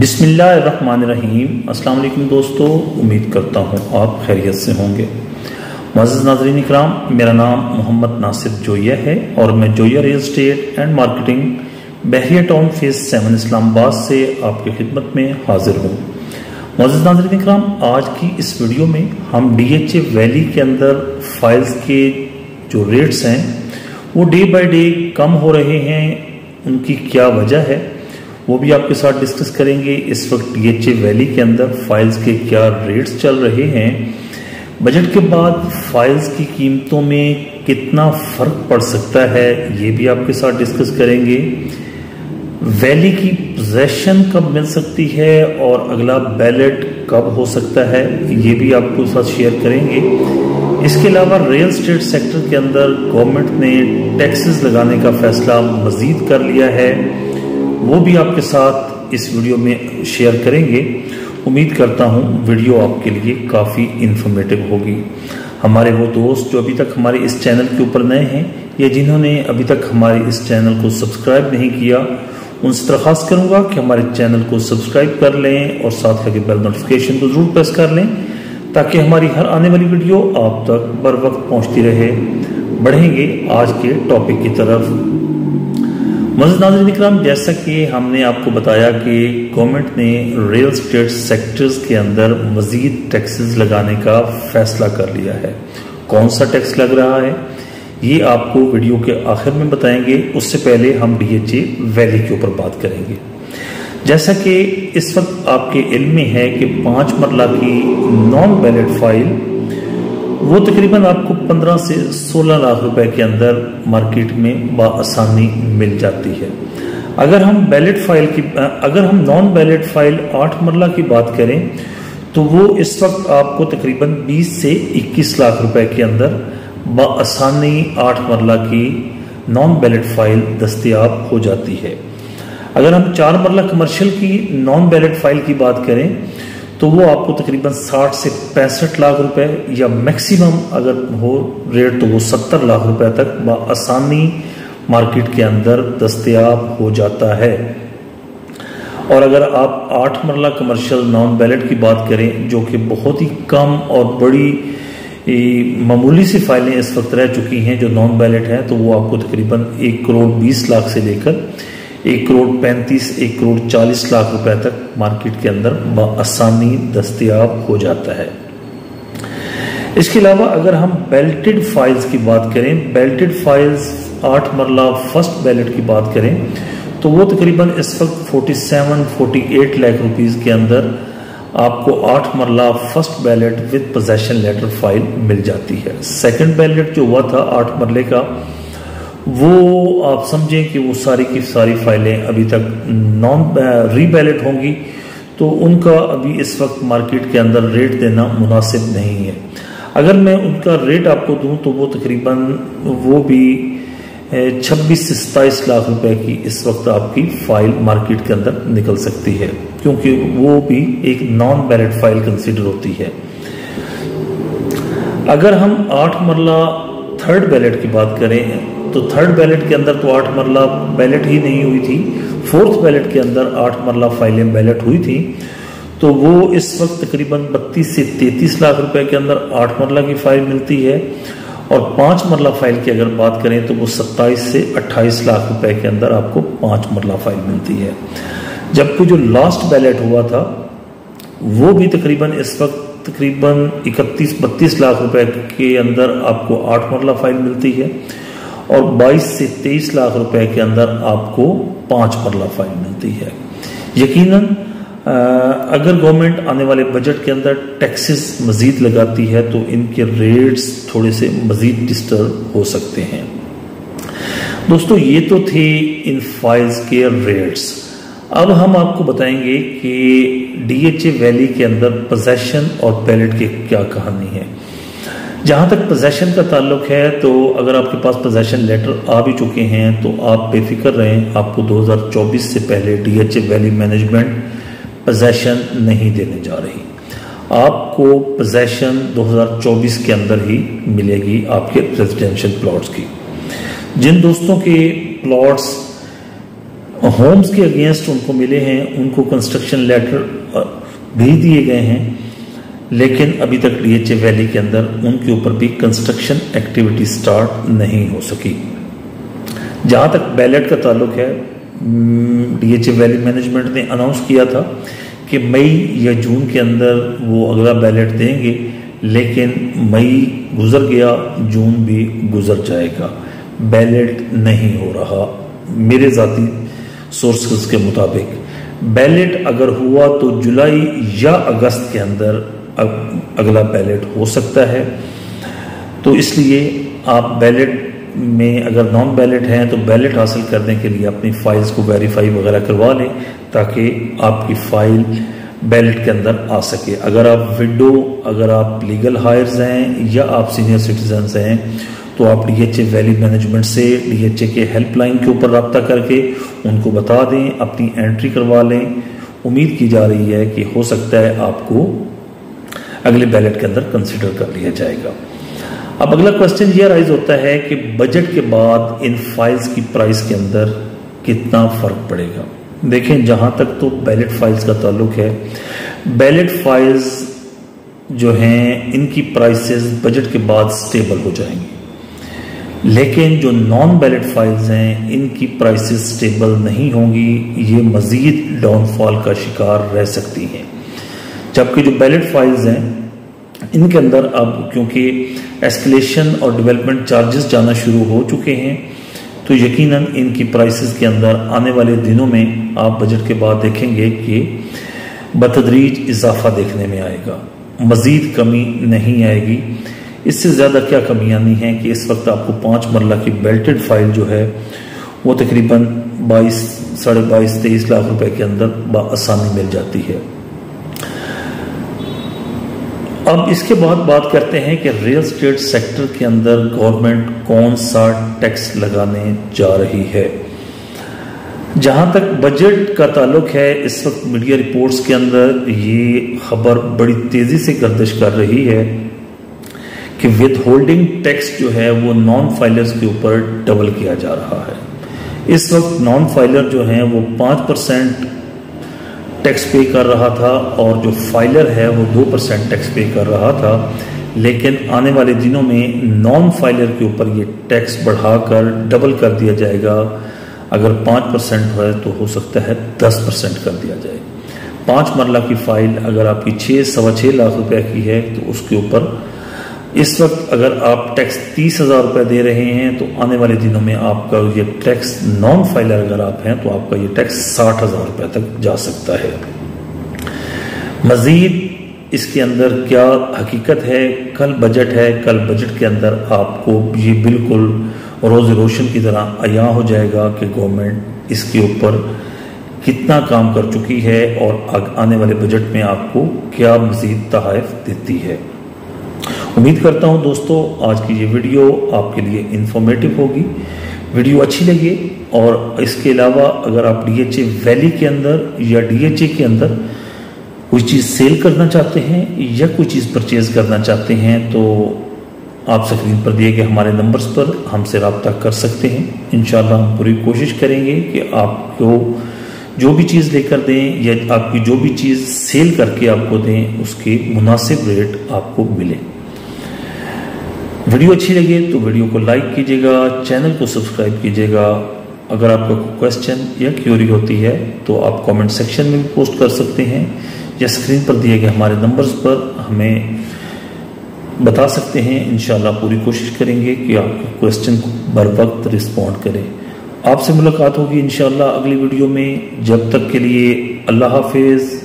बिस्मिल्लाहिर्रहमानिर्रहीम। अस्सलाम वालेकुम दोस्तों, उम्मीद करता हूँ आप खैरियत से होंगे। मुअज़्ज़िज़ नाज़रीन इकराम, मेरा नाम मोहम्मद नासिर जोय्या है और मैं जोय्या real estate and marketing Bahria town phase 7 Islamabad से आपकी खिदमत में हाजिर हूँ। मुअज़्ज़िज़ नाज़रीन इकराम, आज की इस वीडियो में हम DHA वैली के अंदर फाइल्स के जो रेट्स हैं वो डे बाय डे कम हो रहे हैं, उनकी क्या वजह है वो भी आपके साथ डिस्कस करेंगे। इस वक्त DHA वैली के अंदर फाइल्स के क्या रेट्स चल रहे हैं, बजट के बाद फाइल्स की कीमतों में कितना फ़र्क पड़ सकता है ये भी आपके साथ डिस्कस करेंगे। वैली की पोजेशन कब मिल सकती है और अगला बैलेट कब हो सकता है ये भी आपके साथ शेयर करेंगे। इसके अलावा रियल एस्टेट सेक्टर के अंदर गवर्नमेंट ने टैक्सेस लगाने का फैसला मज़ीद कर लिया है, वो भी आपके साथ इस वीडियो में शेयर करेंगे। उम्मीद करता हूँ वीडियो आपके लिए काफ़ी इन्फॉर्मेटिव होगी। हमारे वो दोस्त जो अभी तक हमारे इस चैनल के ऊपर नए हैं या जिन्होंने अभी तक हमारे इस चैनल को सब्सक्राइब नहीं किया, उनसे दरख्वास्त करूँगा कि हमारे चैनल को सब्सक्राइब कर लें और साथ लगे बेल नोटिफिकेशन को ज़रूर प्रेस कर लें ताकि हमारी हर आने वाली वीडियो आप तक बर वक्त पहुँचती रहे। बढ़ेंगे आज के टॉपिक की तरफ। मुअज़्ज़िज़ नाज़रीन इकराम, जैसा कि हमने आपको बताया कि गवर्नमेंट ने रियल एस्टेट सेक्टर्स के अंदर मज़ीद टैक्सेस लगाने का फैसला कर लिया है। कौन सा टैक्स लग रहा है ये आपको वीडियो के आखिर में बताएंगे, उससे पहले हम DHA वैली के ऊपर बात करेंगे। जैसा कि इस वक्त आपके इल्म में है कि 5 मरला की नॉन बैलेट फाइल वो तकरीबन आपको 15 से 16 लाख रुपए के अंदर मार्केट में बआसानी मिल जाती है। अगर हम नॉन बैलेट फाइल 8 मरला की बात करें तो वो इस वक्त आपको तकरीबन 20 से 21 लाख रुपए के अंदर बआसानी 8 मरला की नॉन बैलेट फाइल दस्तियाब हो जाती है। अगर हम 4 मरला कमर्शियल की नॉन बैलेट फाइल की बात करें तो वो आपको तकरीबन 60 से 65 लाख रुपए या मैक्सिमम अगर हो रेट तो वो 70 लाख रुपए तक बआसानी मार्केट के अंदर दस्तयाब हो जाता है। और अगर आप 8 मरला कमर्शियल नॉन बैलेट की बात करें जो कि बहुत ही कम और बड़ी मामूली सी फाइलें इस वक्त रह चुकी हैं जो नॉन बैलेट हैं, तो वो आपको तकरीबन 1 करोड़ 20 लाख से लेकर 1 करोड़ 35 1 करोड़ 40 लाख रुपए तक मार्केट के अंदर बआसानी दस्तयाब हो जाता है। इसके अलावा अगर हम बेल्टेड फाइल्स की बात करें, belted files 8 marla first ballot की बात करें तो वो तकरीबन इस वक्त 47-48 लाख रुपीस के अंदर आपको 8 marla first ballot with possession letter file मिल जाती है। सेकंड बैलेट जो हुआ था 8 मरले का, वो आप समझें कि वो सारी की सारी फाइलें अभी तक नॉन रीबैलेट होंगी, तो उनका अभी इस वक्त मार्केट के अंदर रेट देना मुनासिब नहीं है। अगर मैं उनका रेट आपको दूं तो वो तकरीबन वो भी 26 से 27 लाख रुपए की इस वक्त आपकी फ़ाइल मार्केट के अंदर निकल सकती है, क्योंकि वो भी एक नॉन बैलेट फाइल कंसिडर होती है। अगर हम 8 मरला थर्ड बैलेट की बात करें तो थर्ड बैलेट के अंदर तो 8 मरला बैलेट ही नहीं हुई थी, फोर्थ बैलेट के अंदर 8 मरला फाइलें बैलेट हुई थी, तो वो इस वक्त तकरीबन 32 से 33 लाख रुपए के अंदर 8 मरला की फाइल मिलती है। और 5 मरला फाइल की अगर बात करें तो वो 27 से 28 लाख रुपए के अंदर आपको 5 मरला फाइल मिलती है। जबकि जो लास्ट बैलेट हुआ था वो भी तकरीबन इस वक्त तकरीबन 31-32 लाख रुपए के अंदर आपको 8 मरला फाइल मिलती है और 22 से 23 लाख रुपए के अंदर आपको 5 मरला फाइल मिलती है। यकीनन अगर गवर्नमेंट आने वाले बजट के अंदर टैक्सेस मज़ीद लगाती है तो इनके रेट्स थोड़े से मज़ीद डिस्टर्ब हो सकते हैं। दोस्तों, ये तो थे इन फाइल्स के रेट्स। अब हम आपको बताएंगे कि DHA वैली के अंदर पोजेशन और बैलेट की क्या कहानी है। जहाँ तक पोजेशन का ताल्लुक है तो अगर आपके पास पोजेशन लेटर आ भी चुके हैं तो आप बेफिक्र रहें, आपको 2024 से पहले DHA वैली मैनेजमेंट पोजेशन नहीं देने जा रही। आपको पोजेशन 2024 के अंदर ही मिलेगी आपके रेजिडेंशियल प्लॉट्स की। जिन दोस्तों के प्लॉट्स होम्स के अगेंस्ट उनको मिले हैं, उनको कंस्ट्रक्शन लेटर भी दिए गए हैं, लेकिन अभी तक डीएचए वैली के अंदर उनके ऊपर भी कंस्ट्रक्शन एक्टिविटी स्टार्ट नहीं हो सकी। जहाँ तक बैलेट का ताल्लुक है, डीएचए वैली मैनेजमेंट ने अनाउंस किया था कि मई या जून के अंदर वो अगला बैलेट देंगे, लेकिन मई गुजर गया, जून भी गुजर जाएगा, बैलेट नहीं हो रहा। मेरे ज़ाती सोर्सेस के मुताबिक बैलेट अगर हुआ तो जुलाई या अगस्त के अंदर अगला बैलेट हो सकता है। तो इसलिए आप बैलेट में अगर नॉन बैलेट हैं तो बैलेट हासिल करने के लिए अपनी फाइल्स को वेरीफाई वगैरह करवा लें ताकि आपकी फ़ाइल बैलेट के अंदर आ सके। अगर आप विडो, अगर आप लीगल हायर्स हैं या आप सीनियर सिटीजन्स हैं तो आप डीएचए वैली मैनेजमेंट से डीएचए के हेल्पलाइन के ऊपर रब्ता करके उनको बता दें, अपनी एंट्री करवा लें। उम्मीद की जा रही है कि हो सकता है आपको अगले बैलेट के अंदर कंसिडर कर लिया जाएगा। अब अगला क्वेश्चन ये राइज होता है कि बजट के बाद इन फाइल्स की प्राइस के अंदर कितना फ़र्क पड़ेगा। देखें, जहाँ तक तो बैलेट फाइल्स का ताल्लुक है, बैलेट फाइल्स जो हैं इनकी प्राइसेस बजट के बाद स्टेबल हो जाएंगी, लेकिन जो नॉन बैलेट फाइल्स हैं इनकी प्राइसेस स्टेबल नहीं होंगी, ये मज़ीद डाउनफॉल का शिकार रह सकती हैं। जबकि जो बैलेट फाइल्स हैं इनके अंदर अब क्योंकि एस्केलेशन और डेवलपमेंट चार्जेस जाना शुरू हो चुके हैं, तो यकीनन इनकी प्राइसेस के अंदर आने वाले दिनों में आप बजट के बाद देखेंगे कि बतदरीज इजाफा देखने में आएगा, मज़ीद कमी नहीं आएगी। इससे ज़्यादा क्या कमियाँ नहीं हैं कि इस वक्त आपको 5 मरला की बेल्टेड फाइल जो है वो तकरीबन 22, 23 लाख रुपए के अंदर बआसानी मिल जाती है। अब इसके बाद बात करते हैं कि रियल एस्टेट सेक्टर के अंदर गवर्नमेंट कौन सा टैक्स लगाने जा रही है। जहाँ तक बजट का ताल्लुक है, इस वक्त मीडिया रिपोर्ट्स के अंदर ये खबर बड़ी तेज़ी से गर्दिश कर रही है कि विद होल्डिंग टैक्स जो है वो नॉन फाइलर्स के ऊपर डबल किया जा रहा है। इस वक्त नॉन फाइलर जो हैं वो 5% टैक्स पे कर रहा था और जो फाइलर है वो 2% टैक्स पे कर रहा था, लेकिन आने वाले दिनों में नॉन फाइलर के ऊपर ये टैक्स बढ़ाकर डबल कर दिया जाएगा। अगर 5% है तो हो सकता है 10% कर दिया जाए। 5 मरला की फाइल अगर आपकी 6, सवा 6 लाख रुपए की है तो उसके ऊपर इस वक्त अगर आप टैक्स 30,000 रुपये दे रहे हैं तो आने वाले दिनों में आपका ये टैक्स नॉन फाइलर अगर आप हैं तो आपका ये टैक्स 60,000 रुपये तक जा सकता है। मज़ीद इसके अंदर क्या हकीकत है, कल बजट है, कल बजट के अंदर आपको ये बिल्कुल रोज़ रोशन की तरह आया हो जाएगा कि गवर्नमेंट इसके ऊपर कितना काम कर चुकी है और आने वाले बजट में आपको क्या मज़ीद तहफ़ देती है। उम्मीद करता हूं दोस्तों आज की ये वीडियो आपके लिए इन्फॉर्मेटिव होगी, वीडियो अच्छी लगी। और इसके अलावा अगर आप डीएचए वैली के अंदर या डीएचए के अंदर कोई चीज़ सेल करना चाहते हैं या कोई चीज़ परचेज़ करना चाहते हैं तो आप स्क्रीन पर दिए गए हमारे नंबर्स पर हमसे रब्ता कर सकते हैं। इंशाल्लाह हम पूरी कोशिश करेंगे कि आपको जो भी चीज़ लेकर दें या आपकी जो भी चीज़ सेल करके आपको दें उसके मुनासिब रेट आपको मिले। वीडियो अच्छी लगे तो वीडियो को लाइक कीजिएगा, चैनल को सब्सक्राइब कीजिएगा। अगर आपका कोई क्वेश्चन या क्यूरी होती है तो आप कमेंट सेक्शन में भी पोस्ट कर सकते हैं या स्क्रीन पर दिए गए हमारे नंबर्स पर हमें बता सकते हैं। इंशाल्लाह पूरी कोशिश करेंगे कि आपके क्वेश्चन को बर वक्त रिस्पॉन्ड करें। आपसे मुलाकात होगी इंशाल्लाह अगली वीडियो में। जब तक के लिए अल्लाह हाफिज़।